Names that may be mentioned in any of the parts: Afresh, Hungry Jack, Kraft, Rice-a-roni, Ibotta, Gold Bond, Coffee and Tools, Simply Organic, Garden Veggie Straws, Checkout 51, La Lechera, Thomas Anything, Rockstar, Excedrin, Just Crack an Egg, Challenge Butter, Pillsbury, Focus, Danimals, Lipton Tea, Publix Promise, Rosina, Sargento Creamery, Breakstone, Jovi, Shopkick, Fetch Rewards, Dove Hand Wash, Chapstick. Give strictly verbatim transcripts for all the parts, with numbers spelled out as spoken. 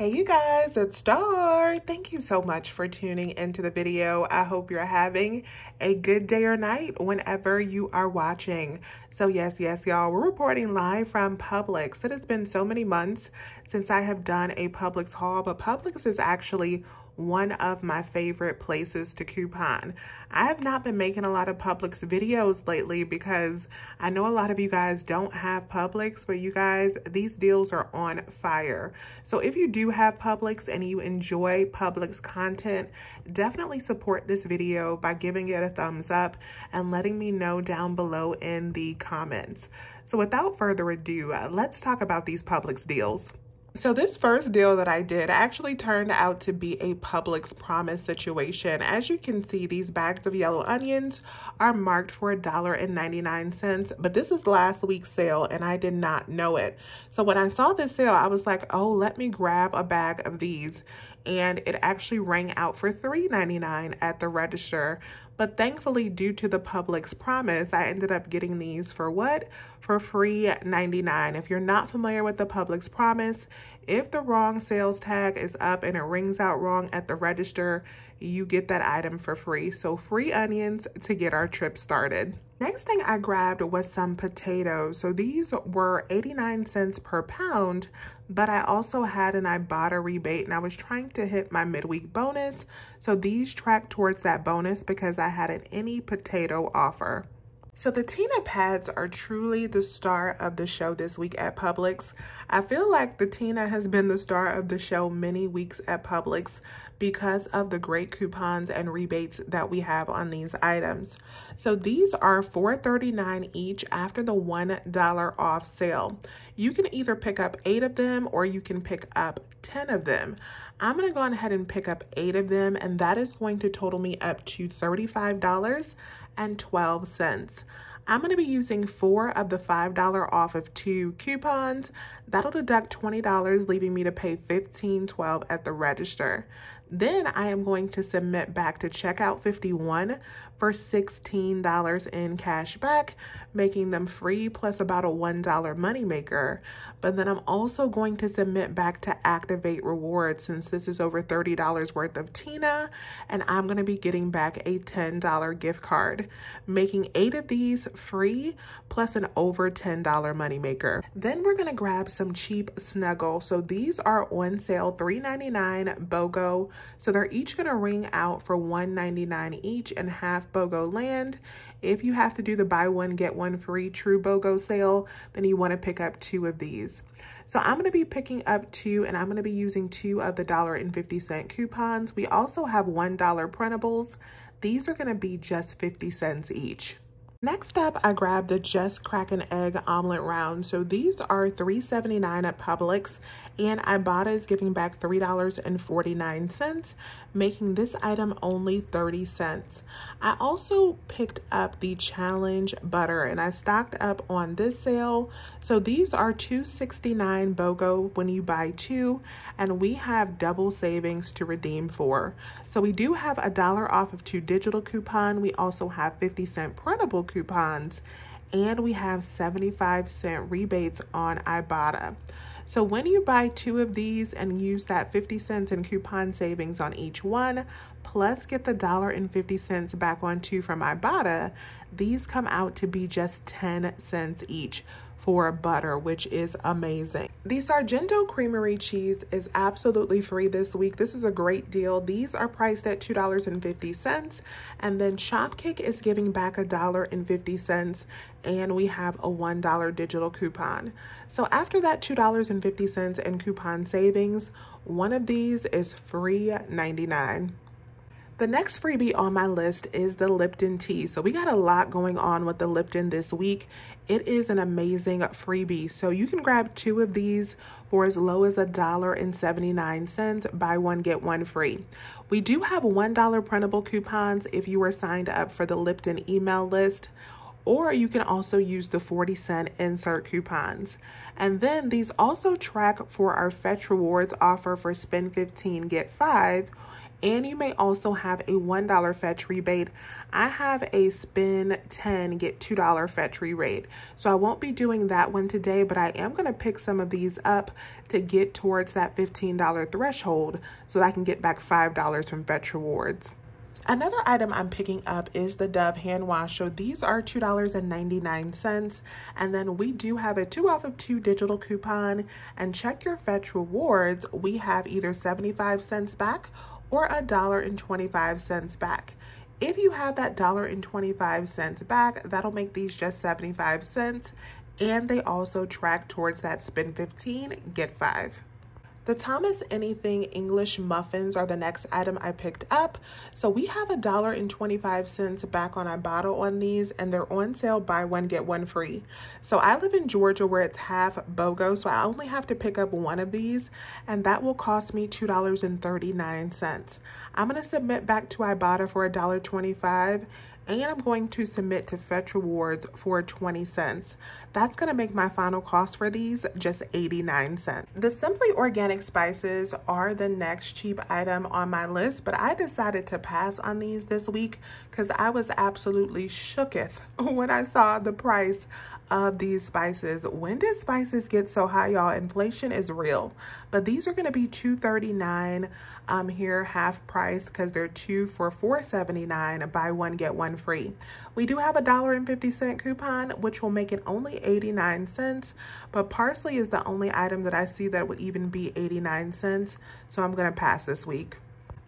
Hey you guys, it's Star. Thank you so much for tuning into the video. I hope you're having a good day or night whenever you are watching. So yes, yes, y'all, we're reporting live from Publix. It has been so many months since I have done a Publix haul, but Publix is actually one of my favorite places to coupon. I have not been making a lot of Publix videos lately because I know a lot of you guys don't have Publix, but you guys, these deals are on fire. So if you do have Publix and you enjoy Publix content, definitely support this video by giving it a thumbs up and letting me know down below in the comments. So without further ado, let's talk about these Publix deals. So this first deal that I did actually turned out to be a Publix Promise situation. As you can see, these bags of yellow onions are marked for a dollar ninety-nine, but this is last week's sale and I did not know it. So when I saw this sale, I was like, oh, let me grab a bag of these. And it actually rang out for three ninety-nine at the register. But thankfully, due to the Publix Promise, I ended up getting these for what? For free ninety-nine. If you're not familiar with the Publix Promise, if the wrong sales tag is up and it rings out wrong at the register, you get that item for free. So free onions to get our trip started. Next thing I grabbed was some potatoes. So these were eighty-nine cents per pound, but I also had an Ibotta rebate and I was trying to hit my midweek bonus. So these track towards that bonus because I had an any potato offer. So the Tina pads are truly the star of the show this week at Publix. I feel like the Tina has been the star of the show many weeks at Publix because of the great coupons and rebates that we have on these items. So these are four thirty-nine each after the one dollar off sale. You can either pick up eight of them or you can pick up ten of them. I'm going to go ahead and pick up eight of them, and that is going to total me up to thirty-five dollars and twelve cents. I'm going to be using four of the five dollar off of two coupons. That'll deduct twenty dollars, leaving me to pay fifteen twelve at the register. Then I am going to submit back to Checkout fifty-one for sixteen dollars in cash back, making them free plus about a one dollar moneymaker. But then I'm also going to submit back to Activate Rewards since this is over thirty dollars worth of Tina, and I'm going to be getting back a ten dollar gift card, making eight of these free plus an over ten dollar moneymaker. Then we're going to grab some cheap Snuggle. So these are on sale three ninety-nine BOGO. So they're each going to ring out for one ninety-nine each and half BOGO land. If you have to do the buy one get one free true BOGO sale, then you want to pick up two of these. So I'm going to be picking up two, and I'm going to be using two of the dollar fifty coupons. We also have one dollar printables. These are going to be just fifty cents each. Next up, I grabbed the Just Crack an Egg omelet round. So these are three seventy-nine at Publix, and Ibotta is giving back three forty-nine, making this item only thirty cents. I also picked up the Challenge Butter, and I stocked up on this sale. So these are two sixty-nine BOGO when you buy two, and we have double savings to redeem for. So we do have a dollar off of two digital coupon. We also have fifty cent printable coupons, and we have seventy-five cent rebates on Ibotta. So when you buy two of these and use that fifty cents in coupon savings on each one, plus get the dollar fifty back on two from Ibotta, these come out to be just ten cents each for butter, which is amazing. The Sargento Creamery cheese is absolutely free this week. This is a great deal. These are priced at two fifty, and then Shopkick is giving back a dollar fifty, and we have a one dollar digital coupon. So after that two dollars and fifty cents in coupon savings, one of these is free ninety-nine. The next freebie on my list is the Lipton Tea. So we got a lot going on with the Lipton this week. It is an amazing freebie. So you can grab two of these for as low as a dollar seventy-nine, buy one, get one free. We do have one dollar printable coupons if you are signed up for the Lipton email list, or you can also use the forty cent insert coupons. And then these also track for our Fetch Rewards offer for spend fifteen, get five. And you may also have a one dollar Fetch rebate. I have a spend ten, get two dollar Fetch rebate. So I won't be doing that one today, but I am going to pick some of these up to get towards that fifteen dollar threshold so that I can get back five dollars from Fetch Rewards. Another item I'm picking up is the Dove Hand Wash. So these are two ninety-nine. And then we do have a two off of two digital coupon. And check your Fetch Rewards. We have either seventy-five cents back or a dollar and twenty-five cents back. If you have that a dollar and twenty-five cents back, that'll make these just seventy-five cents. And they also track towards that spend fifteen, get five. The Thomas Anything English muffins are the next item I picked up. So we have a dollar and twenty-five cents back on a bottle on these, and they're on sale, buy one, get one free. So I live in Georgia where it's half BOGO, so I only have to pick up one of these, and that will cost me two thirty-nine. I'm going to submit back to Ibotta for a dollar twenty-five. And I'm going to submit to Fetch Rewards for twenty cents. That's going to make my final cost for these just eighty-nine cents. The Simply Organic spices are the next cheap item on my list, but I decided to pass on these this week because I was absolutely shooketh when I saw the price of these spices. When did spices get so high, y'all? Inflation is real. But these are going to be two thirty-nine um, here, half price, because they're two for four seventy-nine, buy one, get one free. We do have a a dollar and fifty cent coupon, which will make it only eighty-nine cents, but parsley is the only item that I see that would even be eighty-nine cents, so I'm going to pass this week.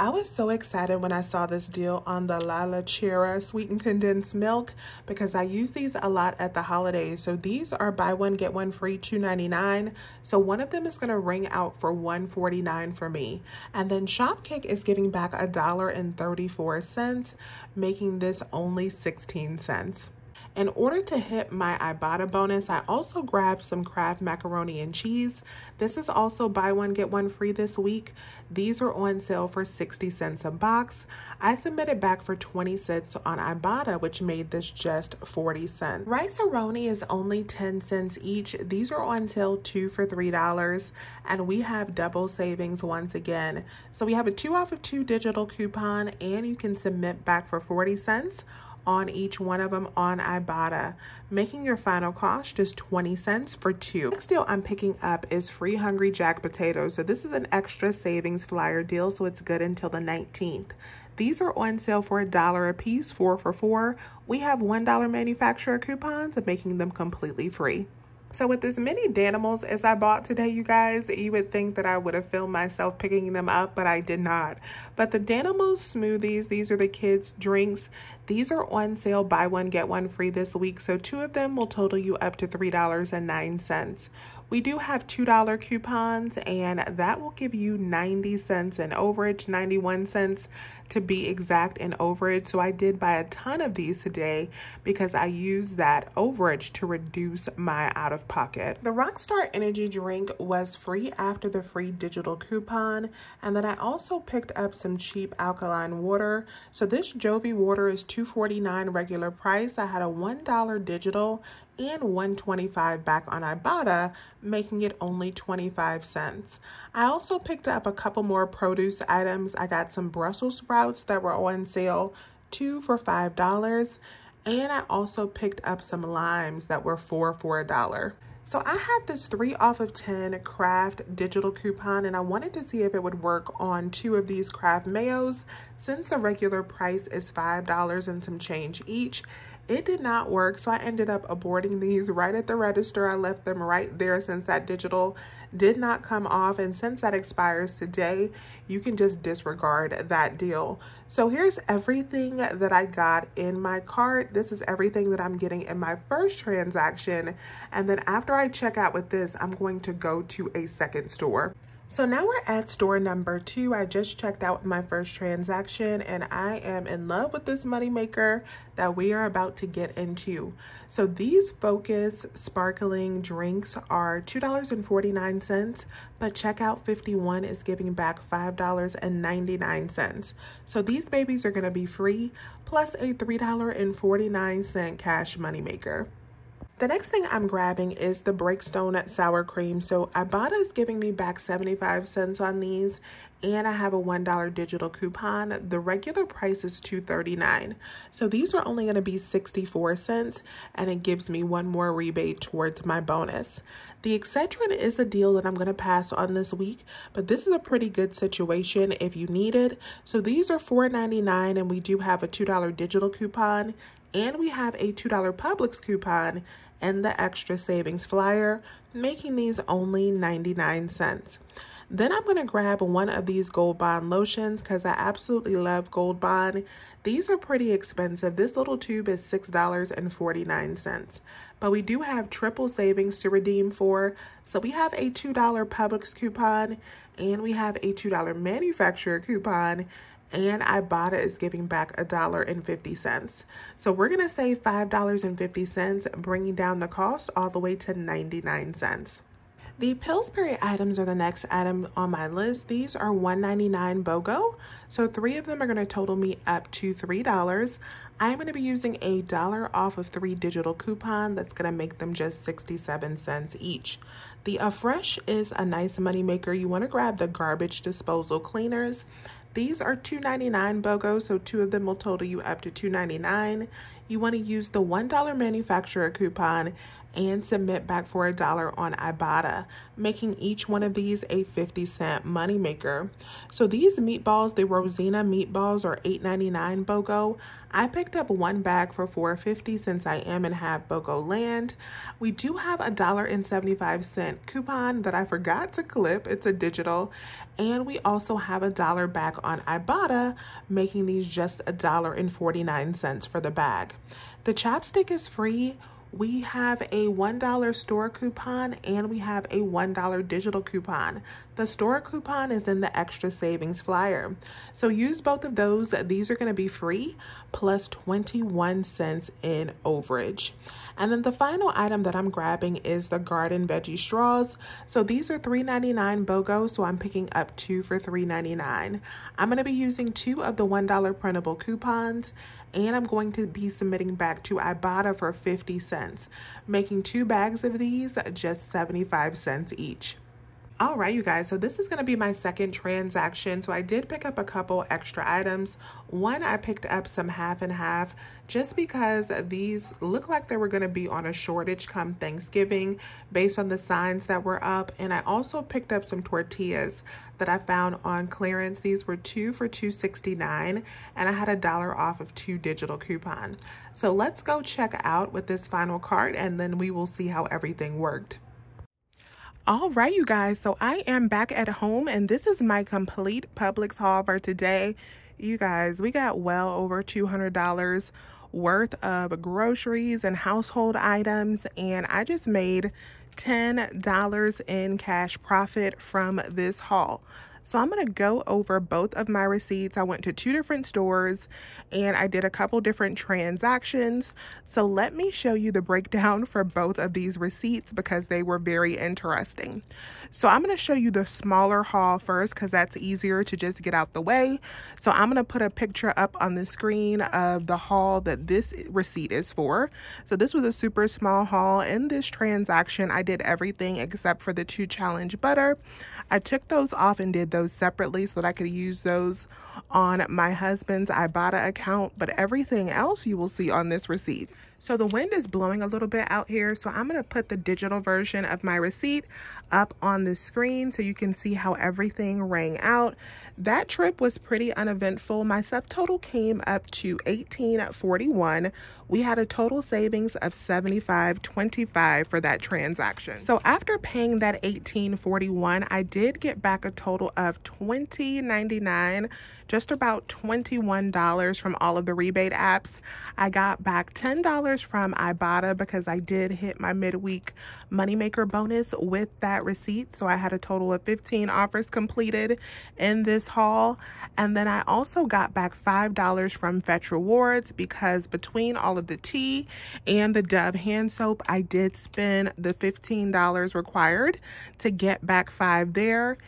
I was so excited when I saw this deal on the La Lechera sweetened condensed milk because I use these a lot at the holidays. So these are buy one, get one free, two ninety-nine. So one of them is going to ring out for one forty-nine for me. And then Shopkick is giving back a dollar and thirty-four cents, making this only sixteen cents. In order to hit my Ibotta bonus, I also grabbed some Kraft macaroni and cheese. This is also buy one, get one free this week. These are on sale for sixty cents a box. I submitted back for twenty cents on Ibotta, which made this just forty cents. Rice-a-roni is only ten cents each. These are on sale two for three dollars. And we have double savings once again. So we have a two off of two digital coupon, and you can submit back for forty cents. On each one of them on Ibotta, making your final cost just twenty cents for two. Next deal I'm picking up is free Hungry Jack potatoes. So this is an extra savings flyer deal, so it's good until the nineteenth. These are on sale for a dollar a piece, four for four. We have one dollar manufacturer coupons, making them completely free. So with as many Danimals as I bought today, you guys, you would think that I would have filmed myself picking them up, but I did not. But the Danimals smoothies, these are the kids' drinks. These are on sale, buy one, get one free this week. So two of them will total you up to three dollars and nine cents. We do have two dollar coupons, and that will give you ninety cents in overage, ninety-one cents to be exact in overage. So I did buy a ton of these today because I used that overage to reduce my out of pocket. The Rockstar energy drink was free after the free digital coupon, and then I also picked up some cheap alkaline water. So this Jovi water is two forty-nine regular price. I had a one dollar digital and one twenty-five back on Ibotta, making it only twenty-five cents. I also picked up a couple more produce items. I got some Brussels sprouts that were on sale, two for five dollars. And I also picked up some limes that were four for a dollar. So I had this three off of ten Kraft digital coupon, and I wanted to see if it would work on two of these Kraft mayos since the regular price is five dollars and some change each. It did not work, so I ended up aborting these right at the register. I left them right there since that digital did not come off, and since that expires today, you can just disregard that deal. So here's everything that I got in my cart. This is everything that I'm getting in my first transaction, and then after I check out with this, I'm going to go to a second store. So now we're at store number two. I just checked out my first transaction and I am in love with this moneymaker that we are about to get into. So these Focus sparkling drinks are two dollars and forty-nine cents, but Checkout fifty-one is giving back five dollars and ninety-nine cents. So these babies are gonna be free, plus a three dollars and forty-nine cent cash moneymaker. The next thing I'm grabbing is the Breakstone Sour Cream. So Ibotta is giving me back seventy-five cents on these, and I have a one dollar digital coupon. The regular price is two dollars and thirty-nine cents. So these are only gonna be sixty-four cents, and it gives me one more rebate towards my bonus. The Excedrin is a deal that I'm gonna pass on this week, but this is a pretty good situation if you need it. So these are four dollars and ninety-nine cents, and we do have a two dollar digital coupon, and we have a two dollar Publix coupon and the extra savings flyer, making these only ninety-nine cents. Then I'm gonna grab one of these Gold Bond lotions because I absolutely love Gold Bond. These are pretty expensive. This little tube is six dollars and forty-nine cents. But we do have triple savings to redeem for. So we have a two dollar Publix coupon and we have a two dollar manufacturer coupon, and Ibotta is giving back a dollar and fifty cents. So we're gonna save five dollars and fifty cents, bringing down the cost all the way to ninety-nine cents. The Pillsbury items are the next item on my list. These are one dollar and ninety-nine cents BOGO. So three of them are gonna total me up to three dollars. I'm gonna be using a dollar off of three digital coupon. That's gonna make them just sixty-seven cents each. The Afresh is a nice money maker. You wanna grab the garbage disposal cleaners. These are two dollars and ninety-nine cents BOGO, so two of them will total you up to two dollars and ninety-nine cents. You want to use the one dollar manufacturer coupon and submit back for a dollar on Ibotta, making each one of these a fifty cent moneymaker. So these meatballs, the Rosina meatballs, are eight dollars and ninety-nine cents BOGO. I picked up one bag for four dollars and fifty cents since I am in half BOGO land. We do have a one dollar and seventy-five cent coupon that I forgot to clip. It's a digital. And we also have a dollar back on Ibotta, making these just a dollar and forty-nine cents for the bag. The Chapstick is free. We have a one dollar store coupon and we have a one dollar digital coupon. The store coupon is in the extra savings flyer. So use both of those. These are going to be free plus twenty-one cents in overage. And then the final item that I'm grabbing is the Garden Veggie Straws. So these are three dollars and ninety-nine cents BOGO, so I'm picking up two for three dollars and ninety-nine cents. I'm going to be using two of the one dollar printable coupons, and I'm going to be submitting back to Ibotta for fifty cents, making two bags of these just seventy-five cents each. All right, you guys, so this is gonna be my second transaction. So I did pick up a couple extra items. One, I picked up some half and half just because these look like they were gonna be on a shortage come Thanksgiving based on the signs that were up. And I also picked up some tortillas that I found on clearance. These were two for two dollars and sixty-nine cents, and I had a dollar off of two digital coupon. So let's go check out with this final cart and then we will see how everything worked. All right, you guys, so I am back at home and this is my complete Publix haul for today. You guys, we got well over two hundred dollars worth of groceries and household items, and I just made ten dollars in cash profit from this haul. So I'm gonna go over both of my receipts. I went to two different stores and I did a couple different transactions. So let me show you the breakdown for both of these receipts because they were very interesting. So I'm gonna show you the smaller haul first because that's easier to just get out the way. So I'm gonna put a picture up on the screen of the haul that this receipt is for. So this was a super small haul. In this transaction, I did everything except for the two Challenge Butter. I took those off and did the those separately so that I could use those on my husband's Ibotta account, but everything else you will see on this receipt. So the wind is blowing a little bit out here, so I'm gonna put the digital version of my receipt up on the screen so you can see how everything rang out. That trip was pretty uneventful. My subtotal came up to eighteen forty-one. We had a total savings of seventy-five twenty-five for that transaction. So after paying that eighteen forty-one, I did get back a total of twenty ninety-nine, just about twenty-one dollars from all of the rebate apps. I got back ten dollars from Ibotta because I did hit my midweek moneymaker bonus with that at receipts. So I had a total of fifteen offers completed in this haul. And then I also got back five dollars from Fetch Rewards because between all of the tea and the Dove hand soap, I did spend the fifteen dollars required to get back five there.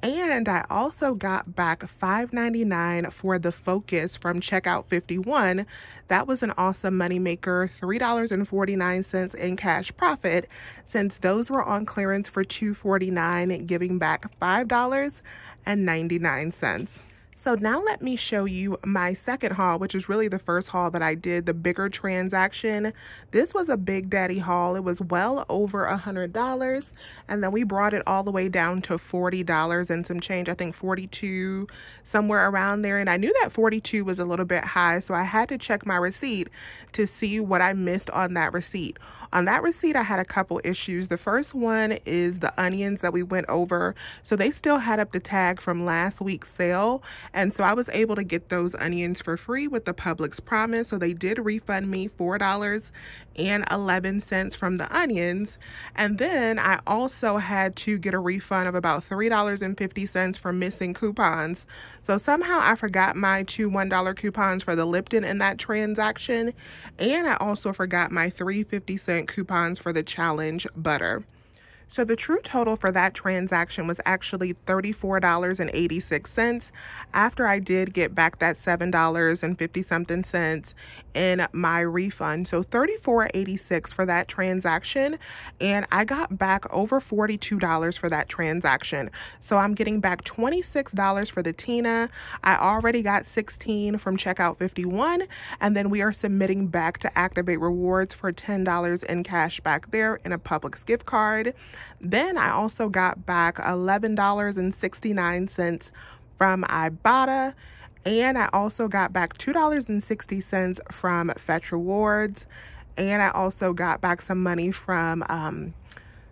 And I also got back five ninety-nine for the Focus from Checkout fifty-one. That was an awesome moneymaker, three dollars and forty-nine cents in cash profit, since those were on clearance for two forty-nine, giving back five dollars and ninety-nine cents. So now let me show you my second haul, which is really the first haul that I did, the bigger transaction. This was a big daddy haul. It was well over one hundred dollars, and then we brought it all the way down to forty dollars and some change, I think forty-two, somewhere around there. And I knew that forty-two was a little bit high, so I had to check my receipt to see what I missed on that receipt. On that receipt, I had a couple issues. The first one is the onions that we went over. So they still had up the tag from last week's sale. And so I was able to get those onions for free with the Publix Promise. So they did refund me four dollars and eleven cents from the onions. And then I also had to get a refund of about three dollars and fifty cents for missing coupons. So somehow I forgot my two one dollar coupons for the Lipton in that transaction. And I also forgot my three fifty cent coupons for the Challenge Butter. So the true total for that transaction was actually thirty-four dollars and eighty-six cents after I did get back that seven dollars and fifty something cents in my refund. So thirty-four dollars and eighty-six cents for that transaction, and I got back over forty-two dollars for that transaction. So I'm getting back twenty-six dollars for the Tina. I already got sixteen dollars from Checkout fifty-one, and then we are submitting back to Activate Rewards for ten dollars in cash back there in a Publix gift card. Then I also got back eleven dollars and sixty-nine cents from Ibotta, and I also got back two dollars and sixty cents from Fetch Rewards, and I also got back some money from um,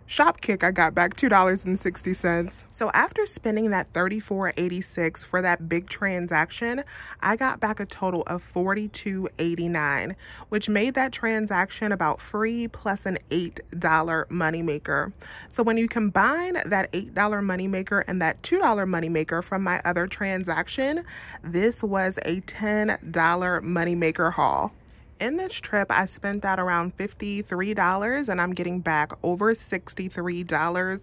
Shopkick. I got back two dollars and sixty cents. So after spending that thirty-four dollars and eighty-six cents for that big transaction, I got back a total of forty-two dollars and eighty-nine cents, which made that transaction about free plus an eight dollar moneymaker. So when you combine that eight dollar moneymaker and that two dollar moneymaker from my other transaction, this was a ten dollar moneymaker haul. In this trip, I spent out around fifty-three dollars, and I'm getting back over sixty-three dollars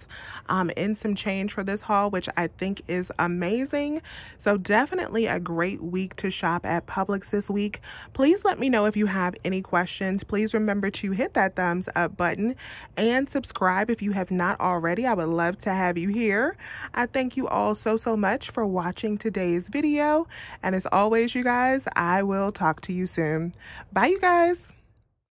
um, in some change for this haul, which I think is amazing. So definitely a great week to shop at Publix this week. Please let me know if you have any questions. Please remember to hit that thumbs up button and subscribe if you have not already. I would love to have you here. I thank you all so, so much for watching today's video. And as always, you guys, I will talk to you soon. Bye. Bye, you guys.